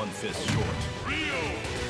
one fist short. Ryu!